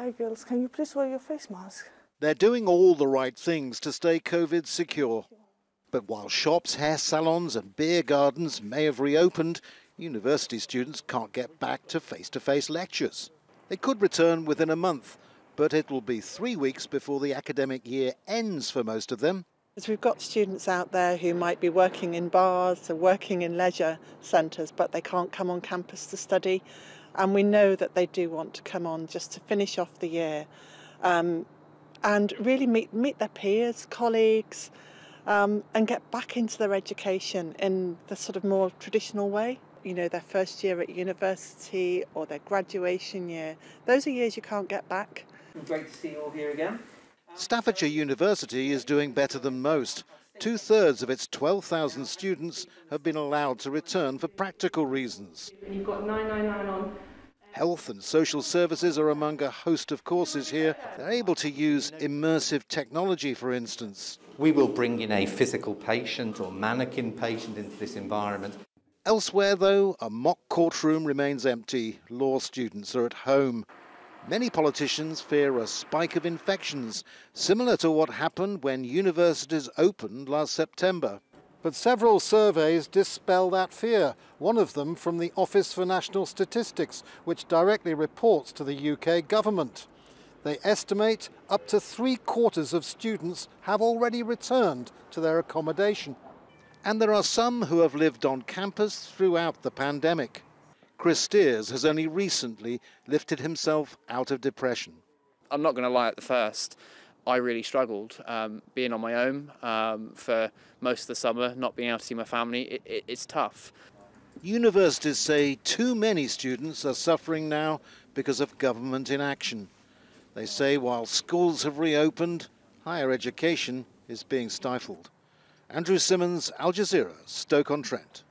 Hi girls, can you please wear your face mask? They're doing all the right things to stay COVID secure. But while shops, hair salons and beer gardens may have reopened, university students can't get back to face-to-face lectures. They could return within a month, but it will be 3 weeks before the academic year ends for most of them. We've got students out there who might be working in bars or working in leisure centres, but they can't come on campus to study. And we know that they do want to come on just to finish off the year and really meet their peers, colleagues, and get back into their education in the sort of more traditional way. You know, their first year at university or their graduation year. Those are years you can't get back. Great to see you all here again. Staffordshire University is doing better than most. 2/3 of its 12,000 students have been allowed to return for practical reasons. You've got 999 on. Health and social services are among a host of courses here. They're able to use immersive technology, for instance. We will bring in a physical patient or mannequin patient into this environment. Elsewhere, though, a mock courtroom remains empty. Law students are at home. Many politicians fear a spike of infections, similar to what happened when universities opened last September. But several surveys dispel that fear, one of them from the Office for National Statistics, which directly reports to the UK government. They estimate up to 3/4 of students have already returned to their accommodation. And there are some who have lived on campus throughout the pandemic. Chris Steers has only recently lifted himself out of depression. I'm not going to lie, at the first, I really struggled being on my own for most of the summer, not being able to see my family. It's tough. Universities say too many students are suffering now because of government inaction. They say while schools have reopened, higher education is being stifled. Andrew Simmons, Al Jazeera, Stoke-on-Trent.